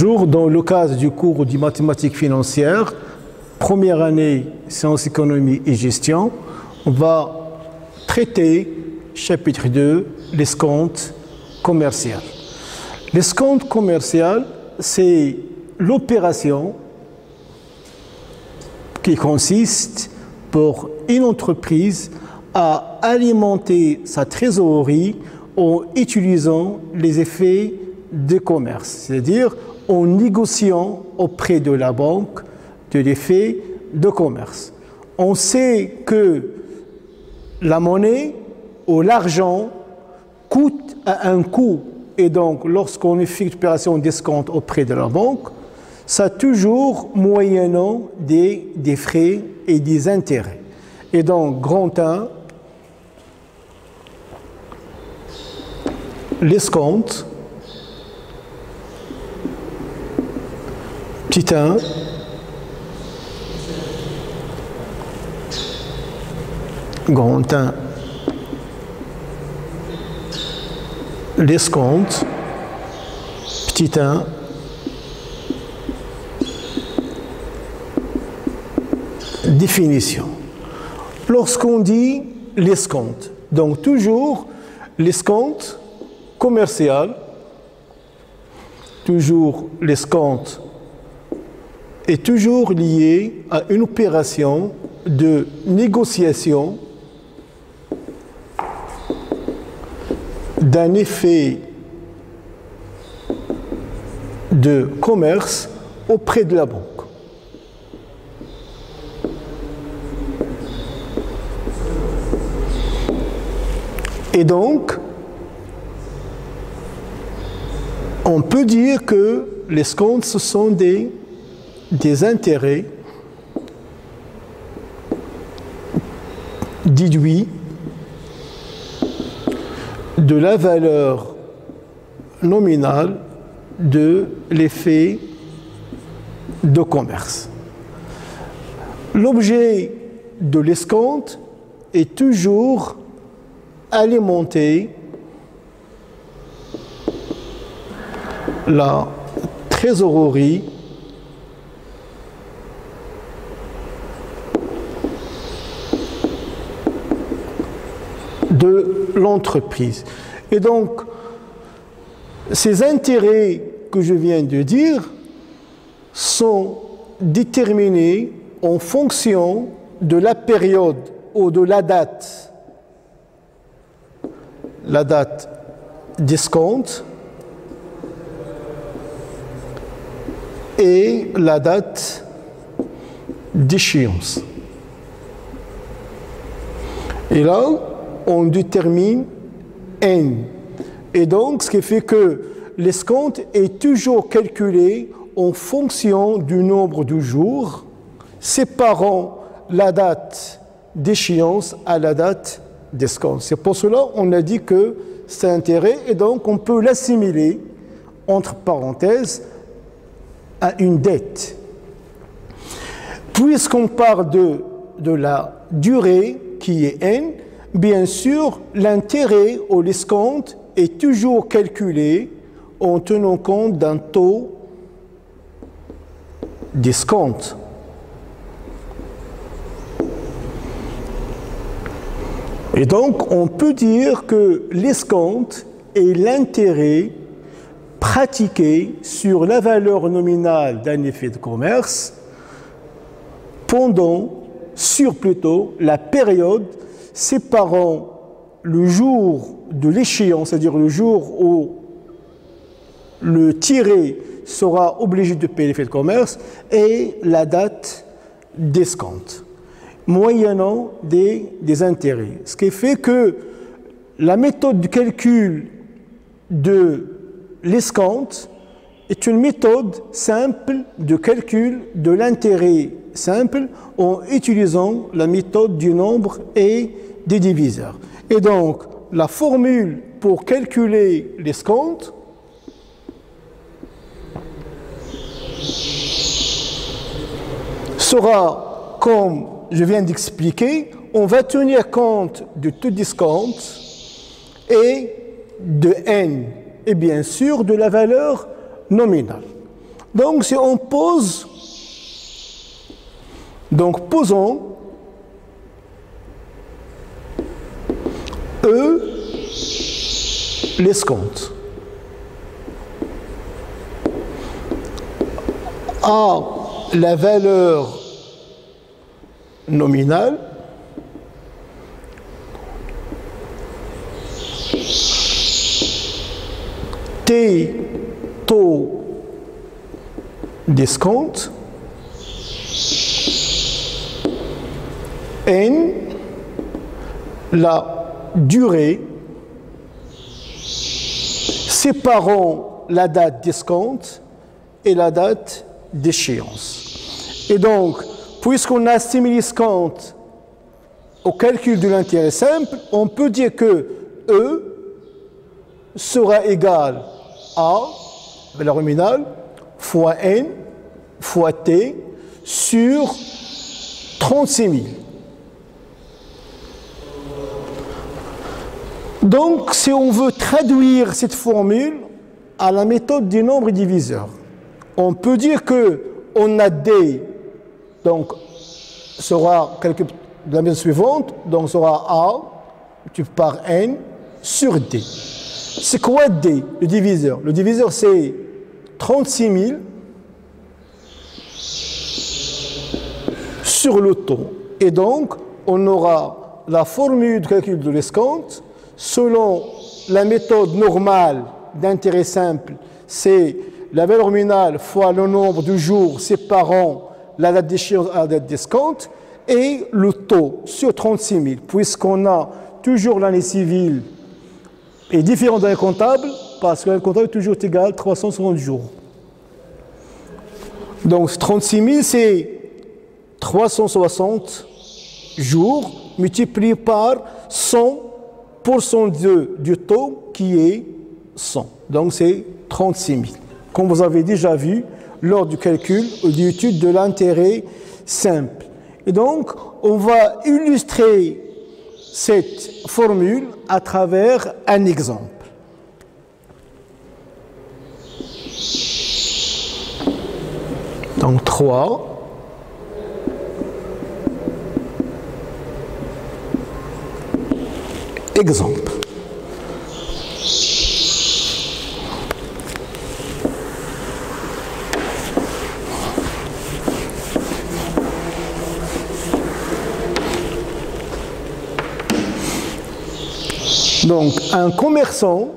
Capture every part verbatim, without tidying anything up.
jour, dans le cadre du cours de mathématiques financières, première année sciences économie et gestion, on va traiter, chapitre deux, l'escompte commercial. L'escompte commercial, c'est l'opération qui consiste pour une entreprise à alimenter sa trésorerie en utilisant les effets de commerce, c'est-à-dire en négociant auprès de la banque de l'effet de commerce. On sait que la monnaie ou l'argent coûte à un coût, et donc lorsqu'on effectue l'opération d'escompte auprès de la banque, ça toujours moyennant des, des frais et des intérêts. Et donc, grand un, l'escompte, petit un, grand un, l'escompte, petit un, définition. Lorsqu'on dit l'escompte, donc toujours l'escompte commercial, toujours l'escompte est toujours lié à une opération de négociation d'un effet de commerce auprès de la banque. Et donc, on peut dire que les escomptes, ce sont des, des intérêts déduits de la valeur nominale de l'effet de commerce. L'objet de l'escompte est toujours alimenter la trésorerie de l'entreprise. Et donc, ces intérêts que je viens de dire sont déterminés en fonction de la période ou de la date. La date d'escompte et la date d'échéance. Et là, on détermine N. Et donc, ce qui fait que l'escompte est toujours calculé en fonction du nombre de jours séparant la date d'échéance à la date d'escompte. C'est pour cela qu'on a dit que c'est intérêt, et donc on peut l'assimiler, entre parenthèses, à une dette. Puisqu'on parle de, de la durée qui est N, bien sûr, l'intérêt ou l'escompte est toujours calculé en tenant compte d'un taux d'escompte. Et donc, on peut dire que l'escompte est l'intérêt pratiqué sur la valeur nominale d'un effet de commerce pendant, sur plutôt, la période séparant le jour de l'échéance, c'est-à-dire le jour où le tiré sera obligé de payer l'effet de commerce, et la date d'escompte, moyennant des, des intérêts. Ce qui fait que la méthode de calcul de l'escompte est une méthode simple de calcul de l'intérêt simple en utilisant la méthode du nombre et des diviseurs. Et donc, la formule pour calculer l'escompte, sera comme je viens d'expliquer, on va tenir compte de tout discount et de N, et bien sûr de la valeur nominale. Donc si on pose, donc posons E l'escompte. A la valeur nominale, T taux d'escompte, N la durée séparant la date d'escompte et la date d'échéance. Et donc, puisqu'on a simili-escompte au calcul de l'intérêt simple, on peut dire que E sera égal à la nominale fois N fois T sur trente-six mille. Donc, si on veut traduire cette formule à la méthode des nombres diviseurs, on peut dire que on a D, donc sera quelque, de la méthode suivante, donc sera A multiplié par N sur D. C'est quoi D, le diviseur? Le diviseur, c'est trente-six mille sur le temps. Et donc, on aura la formule de calcul de l'escompte selon la méthode normale d'intérêt simple, c'est la valeur nominale fois le nombre de jours séparant la date d'échéance à la date d'escompte et le taux sur trente-six mille, puisqu'on a toujours l'année civile et différent d'un comptable, parce que le comptable est toujours égal à trois cent soixante jours. Donc trente-six mille, c'est trois cent soixante jours multiplié par cent pour cent du taux qui est cent. Donc c'est trente-six mille. Comme vous avez déjà vu lors du calcul ou de l'étude de l'intérêt simple. Et donc on va illustrer cette formule à travers un exemple. Donc trois exemples. Donc, un commerçant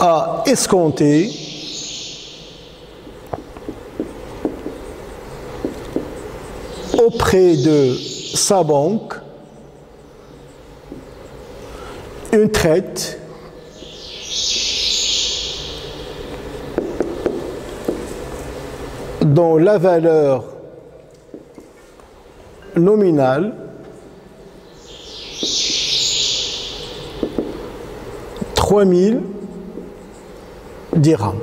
a escompté auprès de sa banque une traite dont la valeur nominale trois mille dirhams.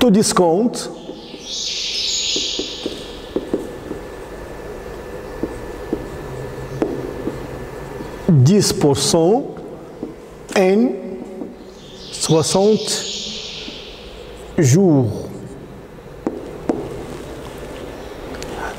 Taux d'escompte dix pour cent, N soixante jours.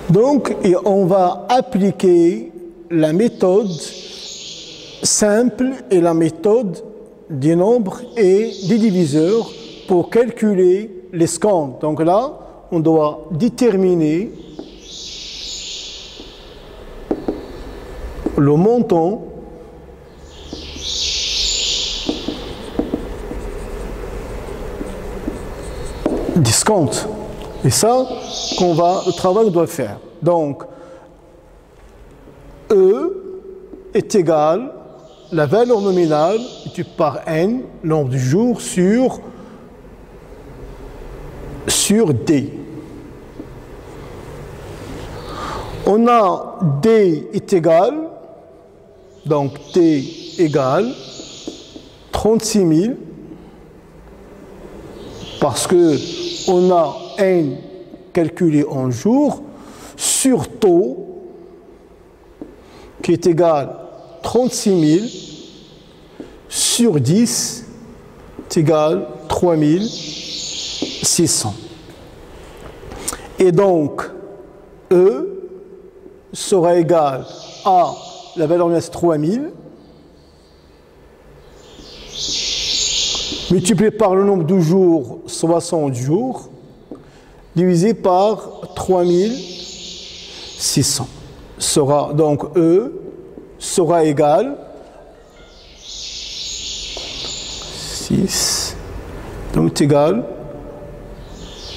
Donc, et on va appliquer la méthode simple et la méthode des nombres et des diviseurs pour calculer l'escompte. Donc là, on doit déterminer le montant d'escompte. Et ça, qu'on va, le travail qu'on doit faire. Donc, E est égal à la valeur nominale multipliée par N, nombre de jours, sur, sur D. On a D est égal, donc T égale trente-six mille, parce que on a N calculé en jours sur taux, qui est égal à trente-six mille sur dix est égal à trois mille six cents. Et donc, E sera égal à la valeur masse trois mille multiplié par le nombre de jours, soixante jours, divisé par trois mille six cents. Sera, donc E sera égal six, donc égal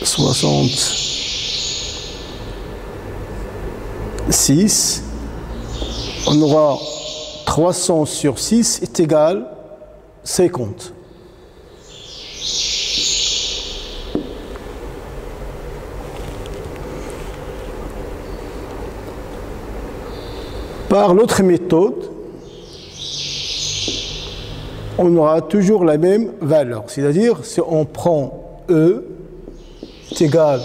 soixante-six. On aura trois cents sur six est égal cinquante. Par l'autre méthode, on aura toujours la même valeur. C'est-à-dire, si on prend E est égal à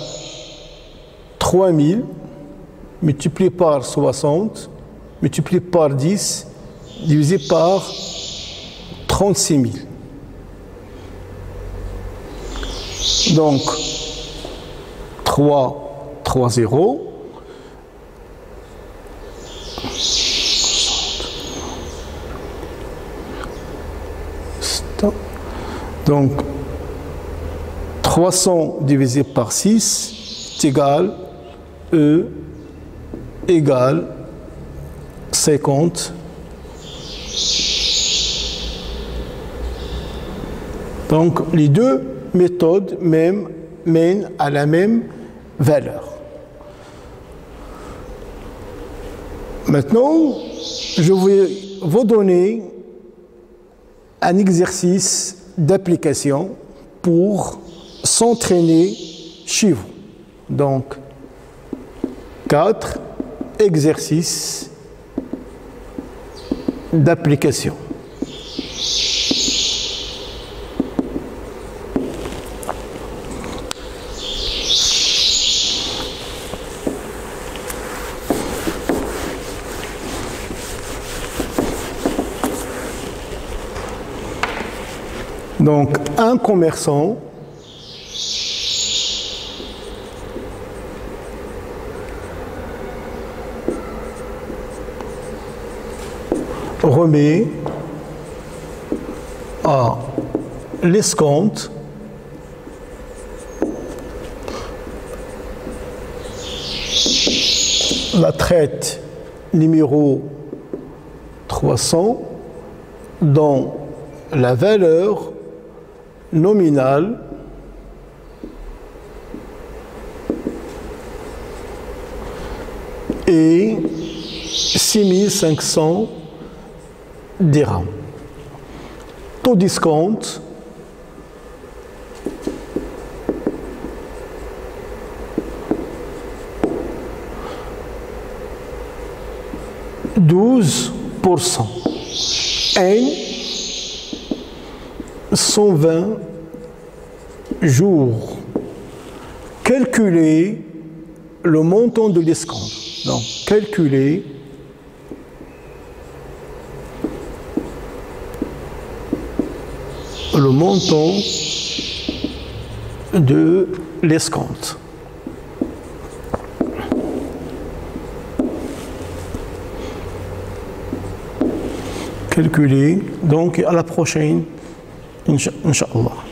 trois mille multiplié par soixante, multiplié par dix, divisé par trente-six mille. Donc, trois, trois, zéro. Donc, trois cents divisé par six est égal à E égale cinquante. Donc, les deux méthodes même, mènent à la même valeur. Maintenant, je vais vous donner un exercice d'application pour s'entraîner chez vous. Donc, quatre exercices d'application. Donc, un commerçant remet à l'escompte la traite numéro trois cents dont la valeur nominal et six mille cinq cents dirhams. Taux discount douze pour cent. N cent vingt jours. Calculez le montant de l'escompte. Donc, calculez le montant de l'escompte. Calculez. Donc, à la prochaine. إن شاء الله.